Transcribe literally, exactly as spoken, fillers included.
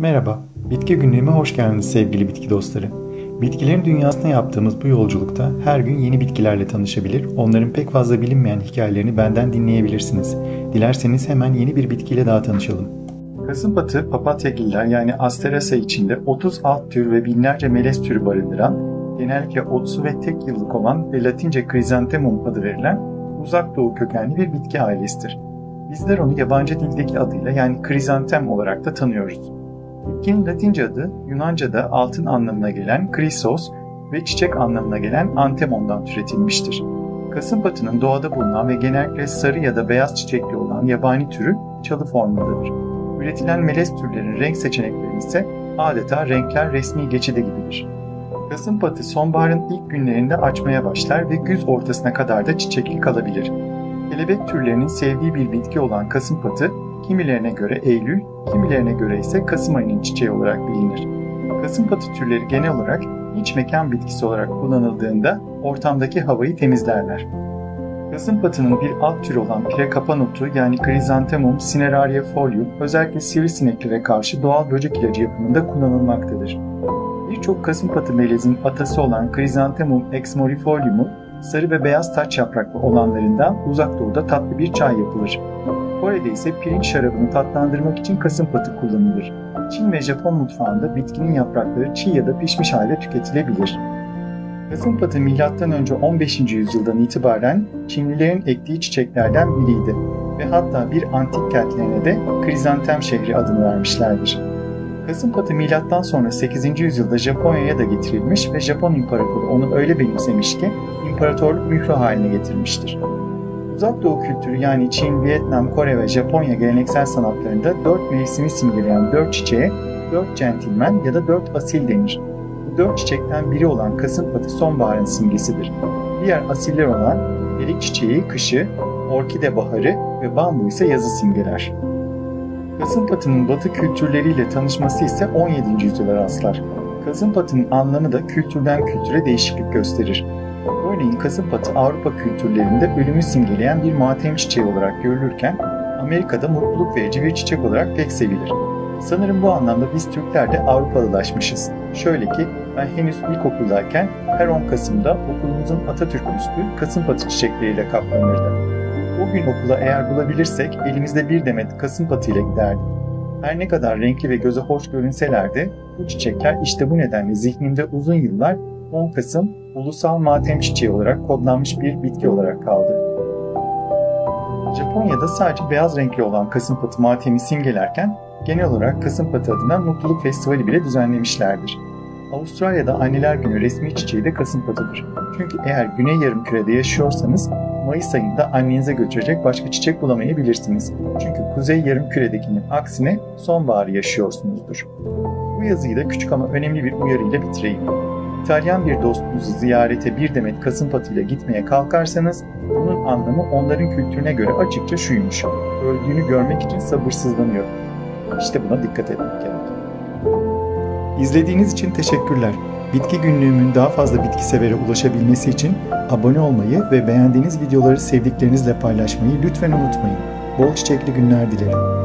Merhaba, bitki günlüğüme hoş geldiniz sevgili bitki dostları. Bitkilerin dünyasına yaptığımız bu yolculukta her gün yeni bitkilerle tanışabilir, onların pek fazla bilinmeyen hikayelerini benden dinleyebilirsiniz. Dilerseniz hemen yeni bir bitkiyle daha tanışalım. Kasımpatı, papatyagiller yani Asteraceae içinde otuz alt tür ve binlerce melez türü barındıran, genellikle otsu ve tek yıllık olan ve Latince Chrysanthemum adı verilen uzak doğu kökenli bir bitki ailesidir. Bizler onu yabancı dildeki adıyla yani krizantem olarak da tanıyoruz. Bitkinin Latince adı Yunanca'da altın anlamına gelen krisos ve çiçek anlamına gelen antemondan türetilmiştir. Kasımpatı'nın doğada bulunan ve genellikle sarı ya da beyaz çiçekli olan yabani türü çalı formundadır. Üretilen melez türlerin renk seçenekleri ise adeta renkler resmi geçidi gibidir. Kasımpatı sonbaharın ilk günlerinde açmaya başlar ve güz ortasına kadar da çiçekli kalabilir. Kelebek türlerinin sevdiği bir bitki olan kasımpatı, kimilerine göre Eylül, kimilerine göre ise Kasım ayının çiçeği olarak bilinir. Kasımpatı türleri genel olarak iç mekan bitkisi olarak kullanıldığında ortamdaki havayı temizlerler. Kasımpatının bir alt türü olan Pire otu yani Chrysanthemum cinerariifolium özellikle sivrisineklere karşı doğal böcek ilacı yapımında kullanılmaktadır. Birçok kasımpatı melezin atası olan Chrysanthemum exmorifolium'u sarı ve beyaz taç yapraklı olanlarından uzak doğuda tatlı bir çay yapılır. Kore'de ise pirinç şarabını tatlandırmak için kasımpatı kullanılır. Çin ve Japon mutfağında bitkinin yaprakları çiğ ya da pişmiş halde tüketilebilir. Kasımpatı milattan önce on beşinci yüzyıldan itibaren Çinlilerin ektiği çiçeklerden biriydi ve hatta bir antik kentlerine de Krizantem şehri adını vermişlerdir. Kasımpatı milattan sonra sekizinci yüzyılda Japonya'ya da getirilmiş ve Japon imparatoru onu öyle benimsemiş ki imparatorluk mührü haline getirmiştir. Uzak Doğu kültürü yani Çin, Vietnam, Kore ve Japonya geleneksel sanatlarında dört mevsimi simgeleyen dört çiçeğe dört centilmen ya da dört asil denir. Bu dört çiçekten biri olan kasımpatı sonbaharın simgesidir. Diğer asiller olan erik çiçeği kışı, orkide baharı ve bambu ise yazı simgeler. Kasımpatının batı kültürleriyle tanışması ise on yedinci yüzyıla rastlar. Kasımpatının anlamı da kültürden kültüre değişiklik gösterir. Örneğin kasımpatı Avrupa kültürlerinde ölümü simgeleyen bir matem çiçeği olarak görülürken Amerika'da mutluluk verici bir çiçek olarak pek sevilir. Sanırım bu anlamda biz Türkler de Avrupalılaşmışız. Şöyle ki ben henüz ilkokuldayken her on Kasım'da okulumuzun Atatürk üstü kasımpatı çiçekleriyle kaplanırdı. O gün okula eğer bulabilirsek elimizde bir demet kasımpatı ile giderdik. Her ne kadar renkli ve göze hoş görünseler de bu çiçekler işte bu nedenle zihnimde uzun yıllar on Kasım ulusal matem çiçeği olarak kodlanmış bir bitki olarak kaldı. Japonya'da sadece beyaz renkli olan kasımpatı matemi simgelerken genel olarak kasımpatı adına mutluluk festivali bile düzenlemişlerdir. Avustralya'da Anneler Günü resmi çiçeği de kasımpatıdır. Çünkü eğer Güney Yarımküre'de yaşıyorsanız Mayıs ayında annenize götürecek başka çiçek bulamayabilirsiniz. Çünkü Kuzey Yarımküre'dekinin aksine sonbaharı yaşıyorsunuzdur. Bu yazıyı da küçük ama önemli bir uyarıyla bitireyim. İtalyan bir dostunuzu ziyarete bir demet kasımpatı ile gitmeye kalkarsanız bunun anlamı onların kültürüne göre açıkça şuymuş. Öldüğünü görmek için sabırsızlanıyor. İşte buna dikkat etmek gerek. İzlediğiniz için teşekkürler. Bitki günlüğümün daha fazla bitkisevere ulaşabilmesi için abone olmayı ve beğendiğiniz videoları sevdiklerinizle paylaşmayı lütfen unutmayın. Bol çiçekli günler dilerim.